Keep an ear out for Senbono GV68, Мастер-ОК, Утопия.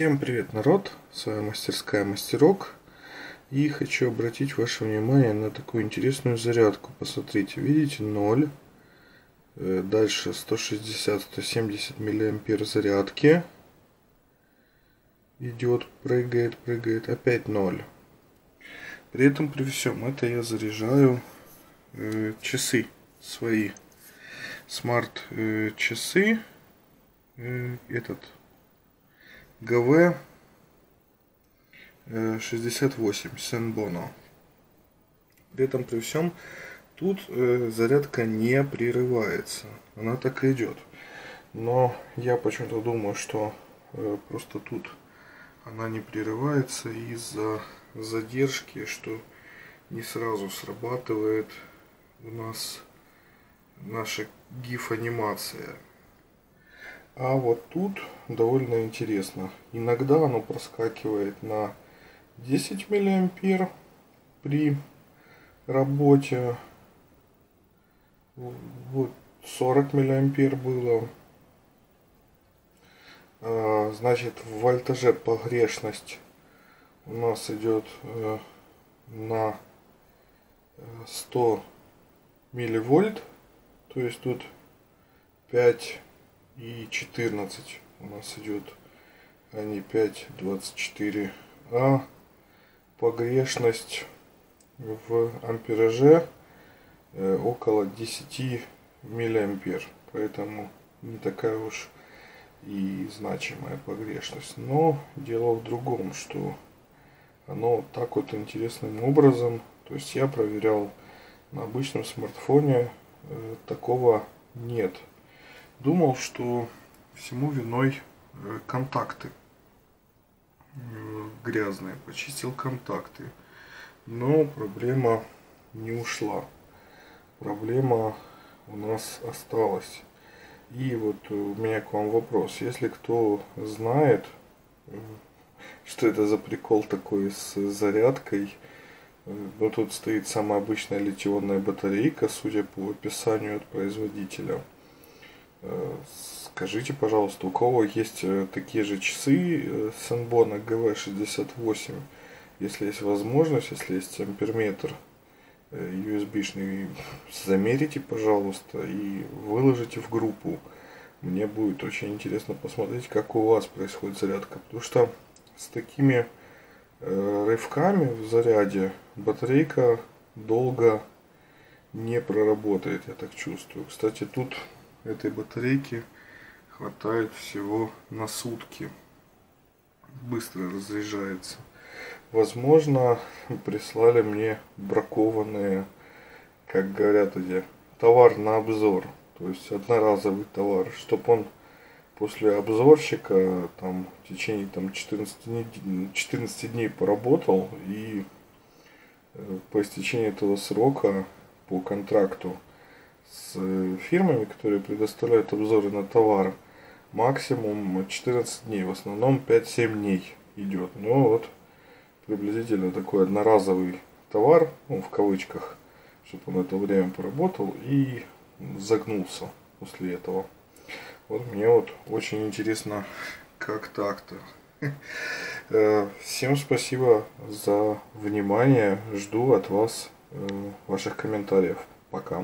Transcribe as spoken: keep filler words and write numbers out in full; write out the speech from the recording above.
Всем привет, народ! С вами мастерская Мастерок. И хочу обратить ваше внимание на такую интересную зарядку. Посмотрите, видите, ноль. Дальше сто шестьдесят — сто семьдесят мА зарядки. Идет, прыгает, прыгает. Опять ноль. При этом, при всем, это я заряжаю э, часы свои. Смарт-часы. Э, этот... джи ви шестьдесят восемь Senbono. При этом при всем тут э, зарядка не прерывается, она так и идет. Но я почему-то думаю, что э, просто тут она не прерывается из-за задержки, что не сразу срабатывает у нас наша гиф анимация. А вот тут довольно интересно. Иногда оно проскакивает на десять мА при работе. Вот сорок мА было. Значит, в вольтаже погрешность у нас идет на сто милливольт. То есть тут пять... и четырнадцать у нас идет, а не пять двадцать четыре. А погрешность в ампераже около десяти миллиампер, поэтому не такая уж и значимая погрешность. Но дело в другом, что оно так вот интересным образом, то есть я проверял на обычном смартфоне, такого нет. Думал, что всему виной контакты грязные. Почистил контакты. Но проблема не ушла. Проблема у нас осталась. И вот у меня к вам вопрос. Если кто знает, что это за прикол такой с зарядкой. Ну, тут стоит самая обычная литионная батарейка, судя по описанию от производителя. Скажите, пожалуйста, у кого есть такие же часы Senbono джи ви шестьдесят восемь, если есть возможность, если есть амперметр ю эс би-шный, замерите, пожалуйста, и выложите в группу. Мне будет очень интересно посмотреть, как у вас происходит зарядка, потому что с такими рывками в заряде батарейка долго не проработает, я так чувствую. Кстати, тут этой батарейки хватает всего на сутки. Быстро разряжается. Возможно, прислали мне бракованные, как говорят эти, товар на обзор. То есть одноразовый товар, чтобы он после обзорщика там, в течение там, четырнадцати, четырнадцати дней поработал. И по истечении этого срока по контракту с фирмами, которые предоставляют обзоры на товар, максимум четырнадцать дней, в основном пять-семь дней идет. Но вот приблизительно такой одноразовый товар, ну, в кавычках, чтобы он это время поработал и загнулся после этого. Вот мне вот очень интересно, как так-то. Всем спасибо за внимание, жду от вас ваших комментариев. Пока.